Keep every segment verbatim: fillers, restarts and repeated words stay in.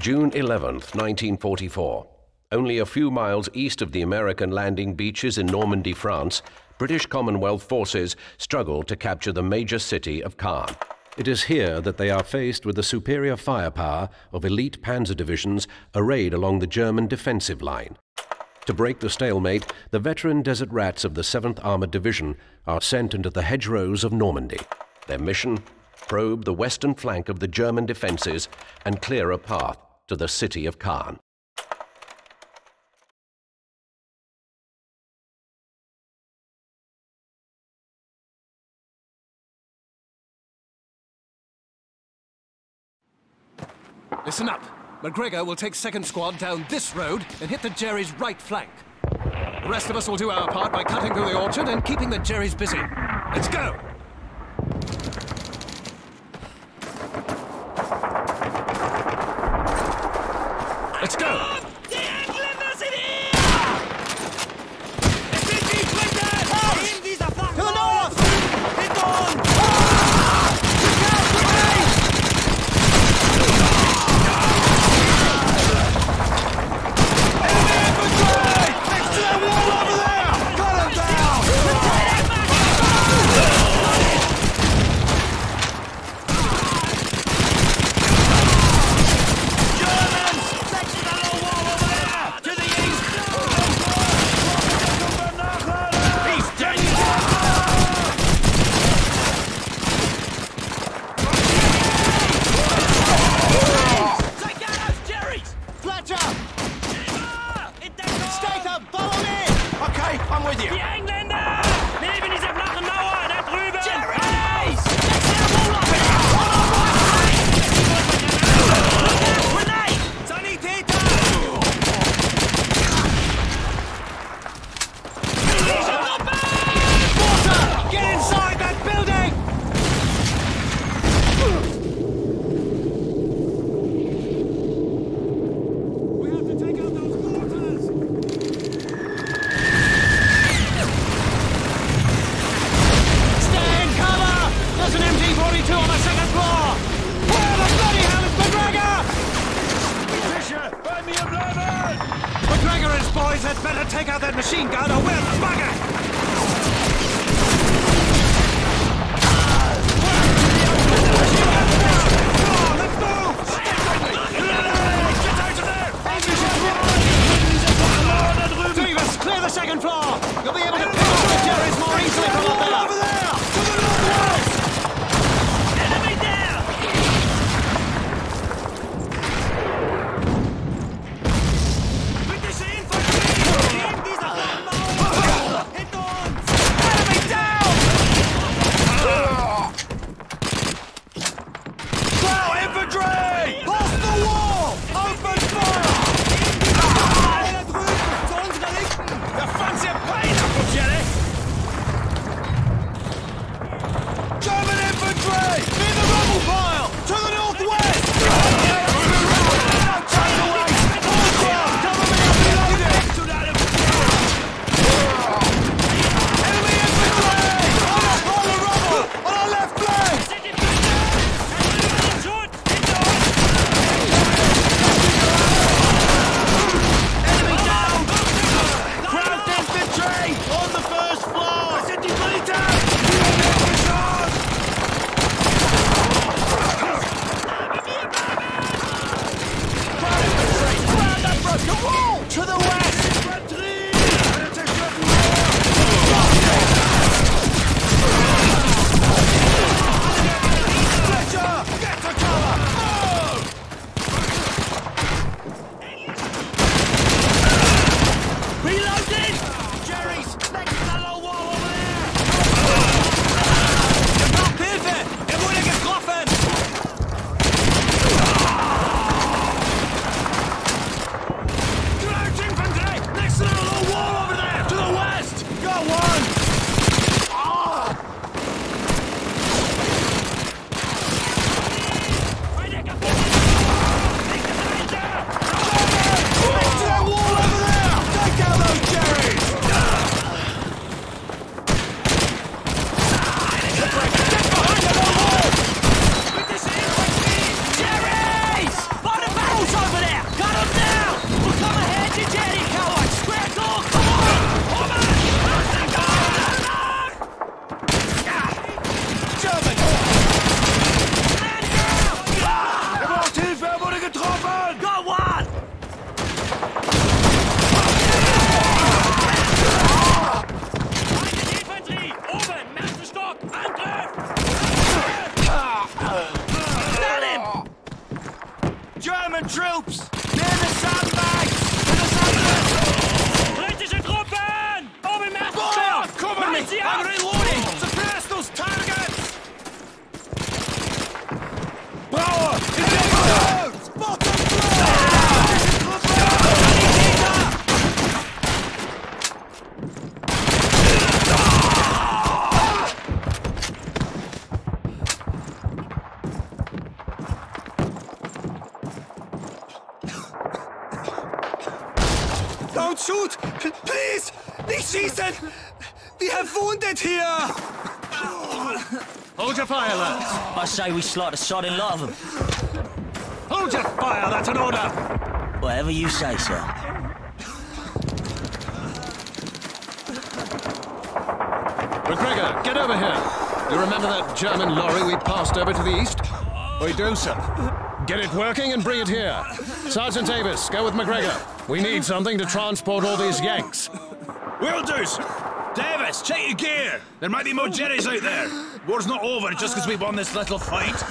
June eleventh, nineteen forty-four. Only a few miles east of the American landing beaches in Normandy, France, British Commonwealth forces struggle to capture the major city of Caen. It is here that they are faced with the superior firepower of elite panzer divisions arrayed along the German defensive line. To break the stalemate, the veteran Desert Rats of the seventh Armoured Division are sent into the hedgerows of Normandy. Their mission? Probe the western flank of the German defenses and clear a path to the city of Caen. Listen up. MacGregor will take second squad down this road and hit the Jerry's right flank. The rest of us will do our part by cutting through the orchard and keeping the Jerry's busy. Let's go! Let's go! troops! They're the sandbags! They're the sandbags! Britische Truppen! Oben Maschenwerk! Cover me! I'm reloading! Suppress those targets! Bauer! It's out! Spot them shoot! Please! Nicht schießen! We have wounded here! Hold your fire, lads! I say we slot a shot in lot of them. Hold your fire, that's an order! Whatever you say, sir. McGregor, get over here! You remember that German lorry we passed over to the east? We do, sir. Get it working and bring it here. Sergeant Davis, go with McGregor. We need something to transport all these Yanks. Will do, sir. Davis, check your gear. There might be more Jerrys out there. War's not over just because we won this little fight.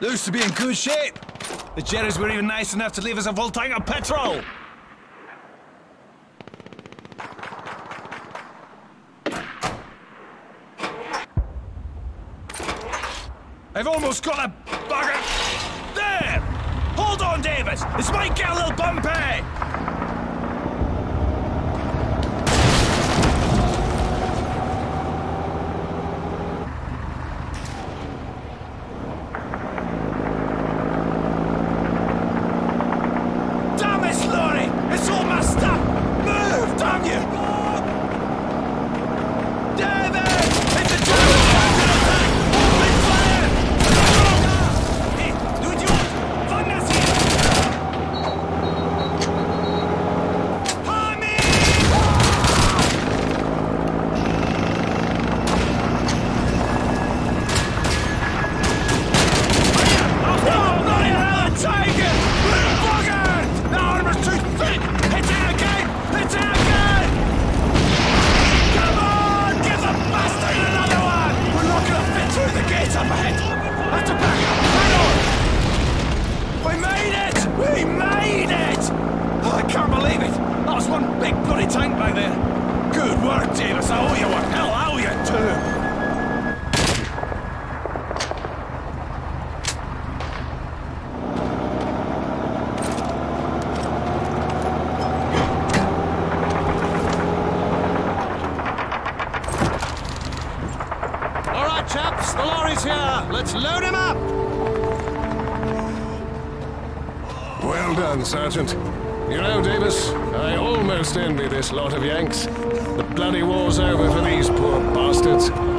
Looks to be in good shape. The Jerrys were even nice enough to leave us a full tank of petrol. I've almost got a bugger. There! Hold on, Davis! This might get a little bumpy! Sergeant. You know, Davis, I almost envy this lot of Yanks. The bloody war's over for these poor bastards.